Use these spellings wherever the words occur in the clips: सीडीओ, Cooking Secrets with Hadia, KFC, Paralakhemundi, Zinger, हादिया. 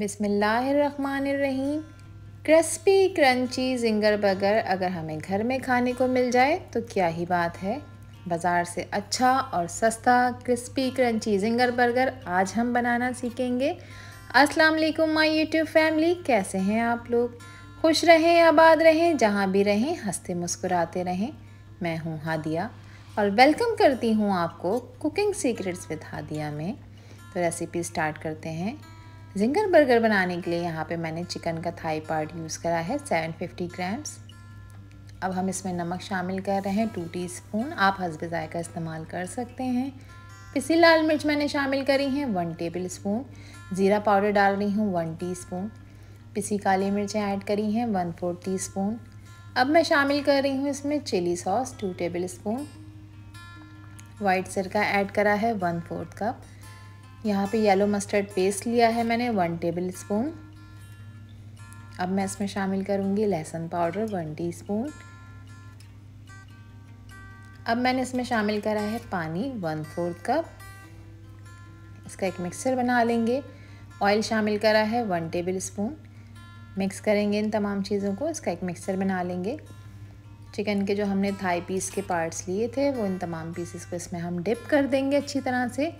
बिस्मिल्लाहिर्रहमानिर्रहीम। Crispy crunchy ginger burger अगर हमें घर में खाने को मिल जाए तो क्या ही बात है। बाज़ार से अच्छा और सस्ता क्रिस्पी क्रंची जिंगर बर्गर आज हम बनाना सीखेंगे। अस्सलाम वालेकुम माय यूट्यूब फैमिली, कैसे हैं आप लोग? खुश रहें, आबाद रहें, जहाँ भी रहें हंसते मुस्कुराते रहें। मैं हूँ हादिया और वेलकम करती हूँ आपको कुकिंग सीक्रेट्स विद हादिया में। तो रेसिपी स्टार्ट करते हैं। जिंगर बर्गर बनाने के लिए यहाँ पे मैंने चिकन का थाई पार्ट यूज़ करा है 750 ग्राम्स। अब हम इसमें नमक शामिल कर रहे हैं 2 टीस्पून, आप हस्ब जायका इस्तेमाल कर सकते हैं। पिसी लाल मिर्च मैंने शामिल करी हैं 1 टेबल स्पून। ज़ीरा पाउडर डाल रही हूँ 1 टीस्पून। पिसी काली मिर्चें ऐड करी हैं 1/4 टीस्पून। अब मैं शामिल कर रही हूँ इसमें chilli sauce 2 tablespoon. White सिरका ऐड करा है 1/4 कप। यहाँ पे येलो मस्टर्ड पेस्ट लिया है मैंने 1 टेबल स्पून। अब मैं इसमें शामिल करूँगी लहसुन पाउडर 1 टीस्पून। अब मैंने इसमें शामिल करा है पानी 1/4 कप। इसका एक मिक्सचर बना लेंगे। ऑयल शामिल करा है 1 टेबल स्पून। मिक्स करेंगे इन तमाम चीज़ों को, इसका एक मिक्सचर बना लेंगे। चिकन के जो हमने थाई पीस के पार्ट्स लिए थे वो इन तमाम पीसेस को इसमें हम डिप कर देंगे अच्छी तरह से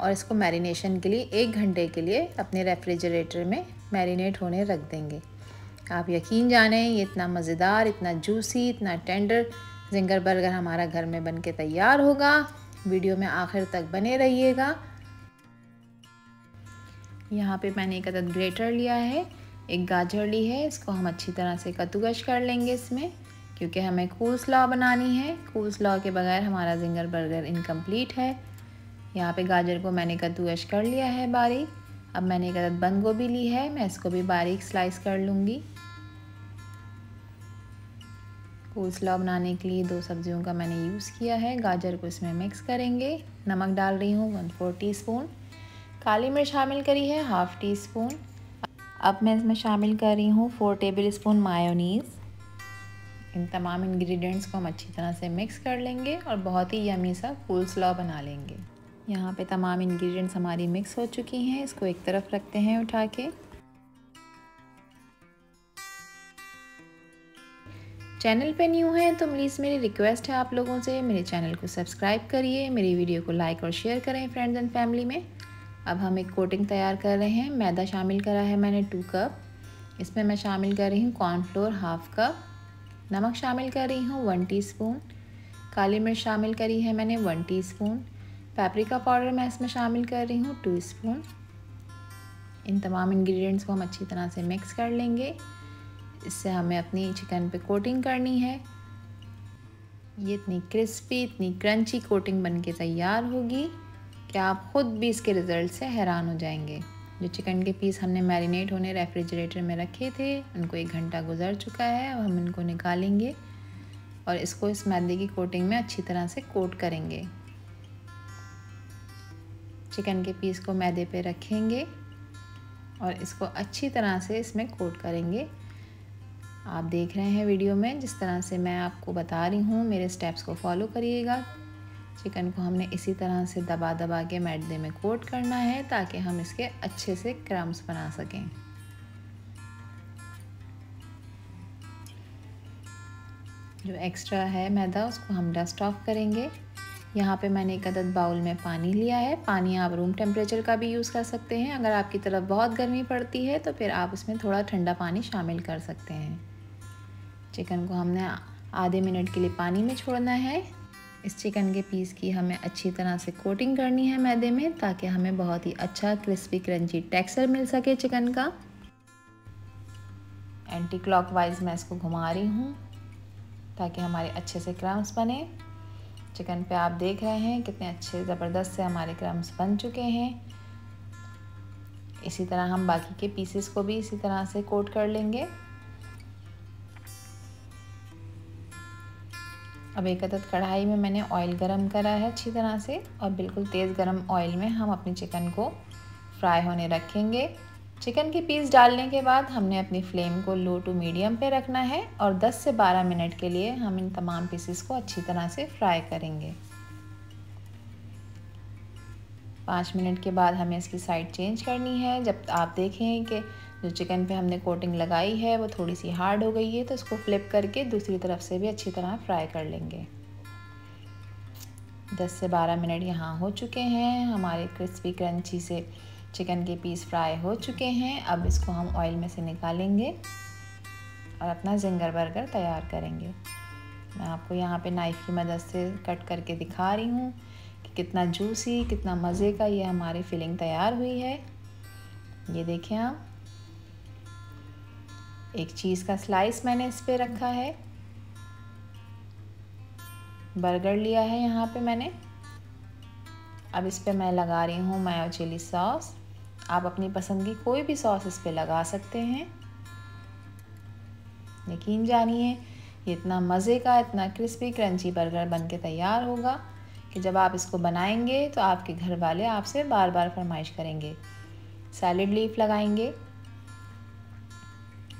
और इसको मैरिनेशन के लिए 1 घंटे के लिए अपने रेफ्रिजरेटर में मैरिनेट होने रख देंगे। आप यकीन जाने ये इतना मज़ेदार, इतना जूसी, इतना टेंडर जिंगर बर्गर हमारा घर में बन के तैयार होगा। वीडियो में आखिर तक बने रहिएगा। यहाँ पे मैंने एक अदद ग्रेटर लिया है, एक गाजर ली है, इसको हम अच्छी तरह से कद्दूकस कर लेंगे इसमें, क्योंकि हमें कोल्स्लॉ बनानी है। कोल्स्लॉ के बगैर हमारा जिंगर बर्गर इनकम्प्लीट है। यहाँ पे गाजर को मैंने कद्दूकस कर लिया है बारीक। अब मैंने एक अदद बंद गोभी ली है, मैं इसको भी बारीक स्लाइस कर लूँगी। कोल्स्लॉ बनाने के लिए 2 सब्जियों का मैंने यूज़ किया है। गाजर को इसमें मिक्स करेंगे। नमक डाल रही हूँ 1/4 टीस्पून। काली मिर्च शामिल करी है 1/2 टीस्पून। अब मैं इसमें शामिल कर रही हूँ 4 टेबल स्पून मायोनीज़। इन तमाम इंग्रेडिएंट्स को हम अच्छी तरह से मिक्स कर लेंगे और बहुत ही यमी सा कोल्स्लॉ बना लेंगे। यहाँ पे तमाम इंग्रेडिएंट्स हमारी मिक्स हो चुकी हैं, इसको एक तरफ रखते हैं उठा के। चैनल पे न्यू हैं तो प्लीज़ मेरी रिक्वेस्ट है आप लोगों से, मेरे चैनल को सब्सक्राइब करिए, मेरी वीडियो को लाइक और शेयर करें फ्रेंड्स एंड फैमिली में। अब हम एक कोटिंग तैयार कर रहे हैं। मैदा शामिल करा है मैंने 2 कप। इसमें मैं शामिल कर रही हूँ कॉर्नफ्लोर 1/2 कप। नमक शामिल कर रही हूँ 1 टीस्पून। काली मिर्च शामिल करी है मैंने 1 टीस्पून। पेपरिका पाउडर मैं इसमें शामिल कर रही हूँ 2 स्पून। इन तमाम इंग्रेडिएंट्स को हम अच्छी तरह से मिक्स कर लेंगे। इससे हमें अपनी चिकन पे कोटिंग करनी है। ये इतनी क्रिस्पी, इतनी क्रंची कोटिंग बनके तैयार होगी कि आप ख़ुद भी इसके रिज़ल्ट से हैरान हो जाएंगे। जो चिकन के पीस हमने मैरिनेट होने रेफ्रिजरेटर में रखे थे, उनको 1 घंटा गुजर चुका है। अब हम इनको निकालेंगे और इसको इस मैदे की कोटिंग में अच्छी तरह से कोट करेंगे। चिकन के पीस को मैदे पे रखेंगे और इसको अच्छी तरह से इसमें कोट करेंगे। आप देख रहे हैं वीडियो में जिस तरह से मैं आपको बता रही हूँ, मेरे स्टेप्स को फॉलो करिएगा। चिकन को हमने इसी तरह से दबा दबा के मैदे में कोट करना है ताकि हम इसके अच्छे से क्रम्स बना सकें। जो एक्स्ट्रा है मैदा उसको हम डस्ट ऑफ करेंगे। यहाँ पे मैंने एक अदद बाउल में पानी लिया है। पानी आप रूम टेम्परेचर का भी यूज़ कर सकते हैं। अगर आपकी तरफ बहुत गर्मी पड़ती है तो फिर आप उसमें थोड़ा ठंडा पानी शामिल कर सकते हैं। चिकन को हमने आधे मिनट के लिए पानी में छोड़ना है। इस चिकन के पीस की हमें अच्छी तरह से कोटिंग करनी है मैदे में ताकि हमें बहुत ही अच्छा क्रिस्पी क्रंची टेक्सचर मिल सके चिकन का। एंटी क्लॉकवाइज मैं इसको घुमा रही हूँ ताकि हमारे अच्छे से क्रम्स बने। चिकन पे आप देख रहे हैं कितने अच्छे ज़बरदस्त से हमारे क्रम्स बन चुके हैं। इसी तरह हम बाकी के पीसेस को भी इसी तरह से कोट कर लेंगे। अब एक अदद कढ़ाई में मैंने ऑयल गरम करा है अच्छी तरह से और बिल्कुल तेज़ गरम ऑयल में हम अपने चिकन को फ्राई होने रखेंगे। चिकन के पीस डालने के बाद हमने अपनी फ्लेम को लो टू मीडियम पे रखना है और 10 से 12 मिनट के लिए हम इन तमाम पीसेस को अच्छी तरह से फ्राई करेंगे। 5 मिनट के बाद हमें इसकी साइड चेंज करनी है। जब आप देखें कि जो चिकन पे हमने कोटिंग लगाई है वो थोड़ी सी हार्ड हो गई है तो इसको फ्लिप करके दूसरी तरफ से भी अच्छी तरह फ्राई कर लेंगे। 10 से 12 मिनट यहाँ हो चुके हैं, हमारे क्रिस्पी क्रंची से चिकन के पीस फ्राई हो चुके हैं। अब इसको हम ऑयल में से निकालेंगे और अपना जिंगर बर्गर तैयार करेंगे। मैं आपको यहाँ पे नाइफ़ की मदद से कट करके दिखा रही हूँ कि कितना जूसी, कितना मज़े का ये हमारी फिलिंग तैयार हुई है। ये देखें आप, एक चीज़ का स्लाइस मैंने इस पे रखा है, बर्गर लिया है यहाँ पे मैंने। अब इस पे मैं लगा रही हूँ मायो चिली सॉस। आप अपनी पसंद की कोई भी सॉस इस पे लगा सकते हैं। यकीन जानिए ये इतना मज़े का, इतना क्रिस्पी क्रंची बर्गर बनके तैयार होगा कि जब आप इसको बनाएंगे तो आपके घर वाले आपसे बार बार फरमाइश करेंगे। सैलेड लीफ लगाएंगे,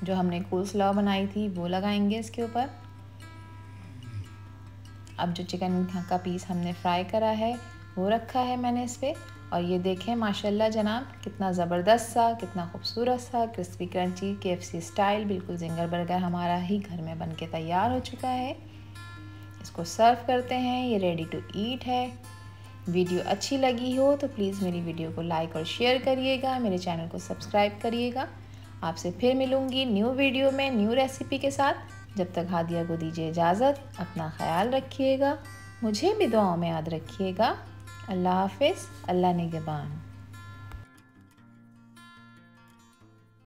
जो हमने कोलस्लॉ बनाई थी वो लगाएंगे इसके ऊपर। अब जो चिकन का पीस हमने फ्राई करा है वो रखा है मैंने इस पर। और ये देखें माशाल्लाह जनाब, कितना ज़बरदस्त सा, कितना खूबसूरत सा क्रिस्पी क्रंची KFC स्टाइल बिल्कुल जिंगर बर्गर हमारा ही घर में बनके तैयार हो चुका है। इसको सर्व करते हैं, ये रेडी टू ईट है। वीडियो अच्छी लगी हो तो प्लीज़ मेरी वीडियो को लाइक और शेयर करिएगा, मेरे चैनल को सब्सक्राइब करिएगा। आपसे फिर मिलूँगी न्यू वीडियो में न्यू रेसिपी के साथ। जब तक हादिया को दीजिए इजाज़त, अपना ख्याल रखिएगा, मुझे भी दुआओं में याद रखिएगा। अल्लाह हाफ़िज़, अल्लाह निगहबान।